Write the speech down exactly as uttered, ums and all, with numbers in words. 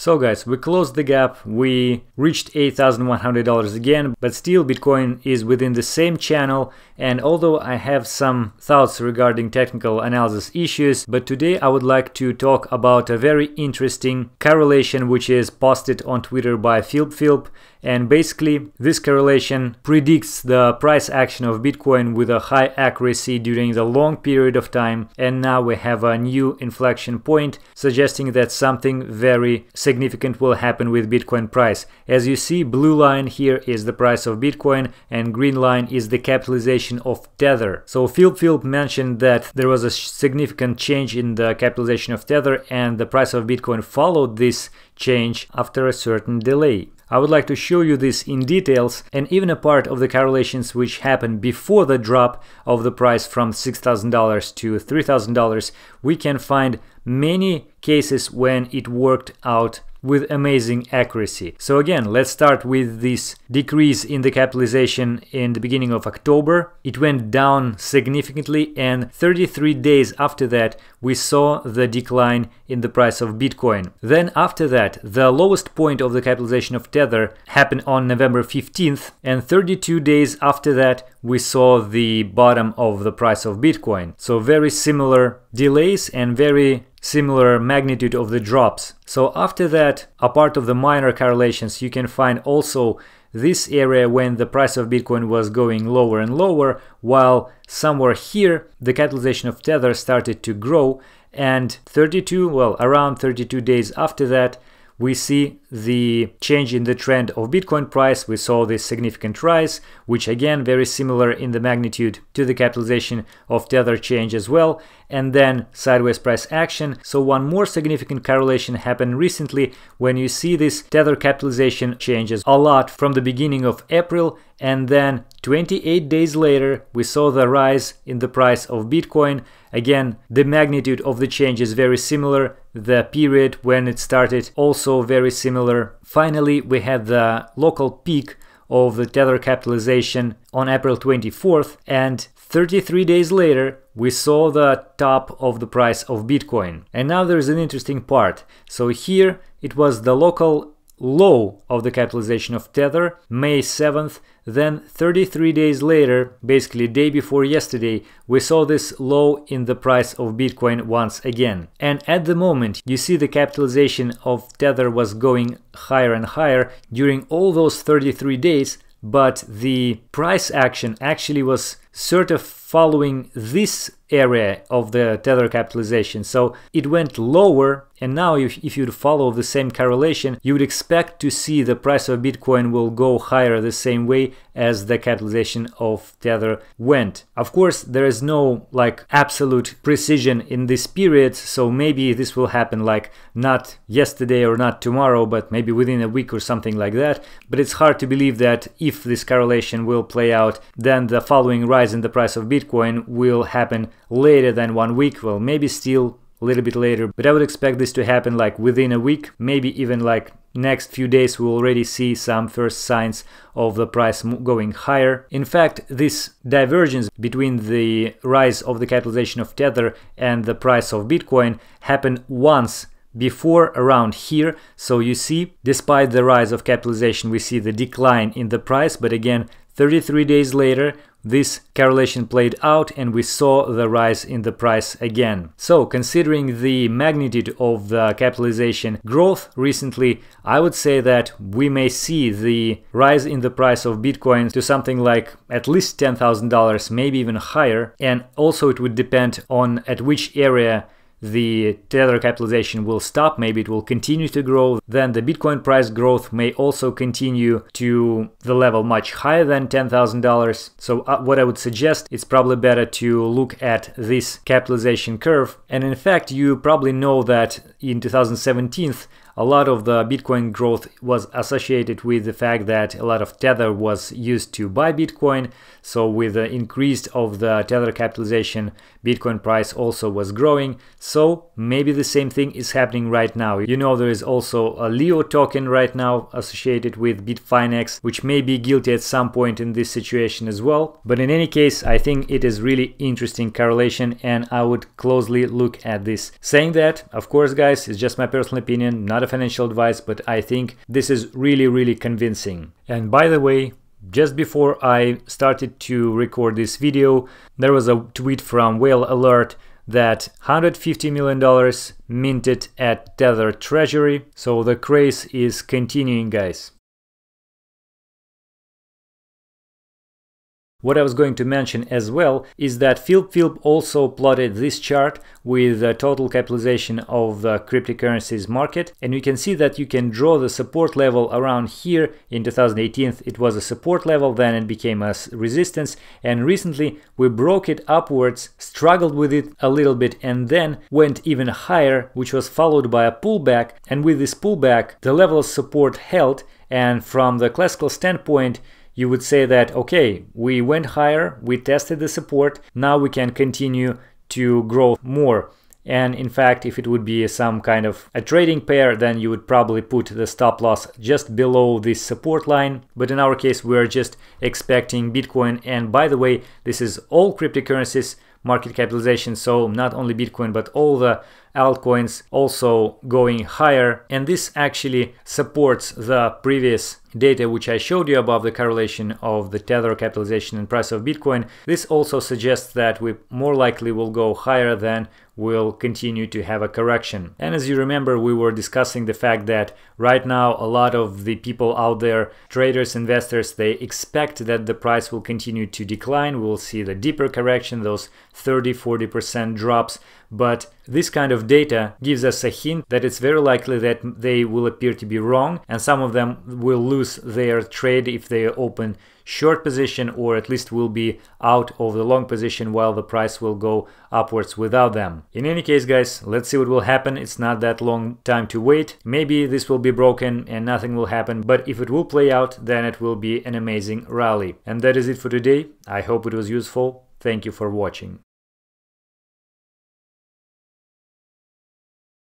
So guys, we closed the gap, we reached eight thousand one hundred dollars again, but still Bitcoin is within the same channel, and although I have some thoughts regarding technical analysis issues, but today I would like to talk about a very interesting correlation which is posted on Twitter by Philp Philp, and basically this correlation predicts the price action of Bitcoin with a high accuracy during the long period of time, and now we have a new inflection point suggesting that something very significant significant will happen with Bitcoin price. As you see, blue line here is the price of Bitcoin and green line is the capitalization of Tether. So Philp Philp mentioned that there was a significant change in the capitalization of Tether and the price of Bitcoin followed this change after a certain delay. I would like to show you this in details and even a part of the correlations which happened before the drop of the price from six thousand dollars to three thousand dollars. We can find many cases when it worked out with amazing accuracy. So again, let's start with this decrease in the capitalization in the beginning of October. It went down significantly, and thirty-three days after that we saw the decline in the price of Bitcoin. Then after that, the lowest point of the capitalization of Tether happened on November fifteenth, and thirty-two days after that we saw the bottom of the price of Bitcoin. So very similar delays and very similar magnitude of the drops. So after that, apart of the minor correlations, you can find also this area when the price of Bitcoin was going lower and lower, while somewhere here the capitalization of Tether started to grow, and thirty-two well around thirty-two days after that we see the change in the trend of Bitcoin price. We saw this significant rise, which again very similar in the magnitude to the capitalization of Tether change as well, and then sideways price action. So one more significant correlation happened recently when you see this Tether capitalization changes a lot from the beginning of April, and then twenty-eight days later we saw the rise in the price of Bitcoin. Again, the magnitude of the change is very similar, the period when it started also very similar. Finally, we had the local peak of the Tether capitalization on April twenty-fourth, and thirty-three days later we saw the top of the price of Bitcoin. And now there's an interesting part. So here it was the local low of the capitalization of Tether, May seventh, then thirty-three days later, basically day before yesterday, we saw this low in the price of Bitcoin once again. And at the moment you see the capitalization of Tether was going higher and higher during all those thirty-three days, but the price action actually was sort of following this area of the Tether capitalization. So it went lower, and now if, if you'd follow the same correlation, you would expect to see the price of Bitcoin will go higher the same way as the capitalization of Tether went. Of course, there is no like absolute precision in this period, so maybe this will happen like not yesterday or not tomorrow, but maybe within a week or something like that. But it's hard to believe that if this correlation will play out, then the following rise in the price of Bitcoin will happen later than one week, well maybe still a little bit later, but I would expect this to happen like within a week, maybe even like next few days we will already see some first signs of the price going higher. In fact, this divergence between the rise of the capitalization of Tether and the price of Bitcoin happened once before around here. So you see, despite the rise of capitalization, we see the decline in the price, but again thirty-three days later this correlation played out and we saw the rise in the price again. So considering the magnitude of the capitalization growth recently, I would say that we may see the rise in the price of Bitcoin to something like at least ten thousand dollars, maybe even higher. And also it would depend on at which area the Tether capitalization will stop. Maybe it will continue to grow, then the Bitcoin price growth may also continue to the level much higher than ten thousand dollars. So uh, what I would suggest, it's probably better to look at this capitalization curve. And in fact, you probably know that in two thousand seventeen a lot of the Bitcoin growth was associated with the fact that a lot of Tether was used to buy Bitcoin. So with the increase of the Tether capitalization, Bitcoin price also was growing. So maybe the same thing is happening right now. You know, there is also a Leo token right now associated with Bitfinex, which may be guilty at some point in this situation as well. But in any case, I think it is really interesting correlation and I would closely look at this. Saying that, of course guys, it's just my personal opinion, not a financial advice, but I think this is really, really convincing. And by the way, just before I started to record this video, there was a tweet from Whale Alert that one hundred fifty million dollars minted at Tether Treasury. So the craze is continuing, guys. What I was going to mention as well is that Philp Philp also plotted this chart with the total capitalization of the cryptocurrencies market, and you can see that you can draw the support level around here. In two thousand eighteen it was a support level, then it became a resistance, and recently we broke it upwards, struggled with it a little bit, and then went even higher, which was followed by a pullback, and with this pullback the level of support held. And from the classical standpoint, you would say that, okay, we went higher, we tested the support, now we can continue to grow more. And in fact, if it would be some kind of a trading pair, then you would probably put the stop loss just below this support line. But in our case, we're just expecting Bitcoin. And by the way, this is all cryptocurrencies market capitalization, so not only Bitcoin but all the altcoins also going higher, and this actually supports the previous data which I showed you above the correlation of the Tether capitalization and price of Bitcoin. This also suggests that we more likely will go higher than will continue to have a correction. And as you remember, we were discussing the fact that right now a lot of the people out there, traders, investors, they expect that the price will continue to decline. We will see the deeper correction, those thirty to forty percent drops. But this kind of data gives us a hint that it's very likely that they will appear to be wrong, and some of them will lose their trade if they open short position, or at least will be out of the long position while the price will go upwards without them. In any case, guys, let's see what will happen. It's not that long time to wait. Maybe this will be broken and nothing will happen, but if it will play out, then it will be an amazing rally. And that is it for today. I hope it was useful. Thank you for watching.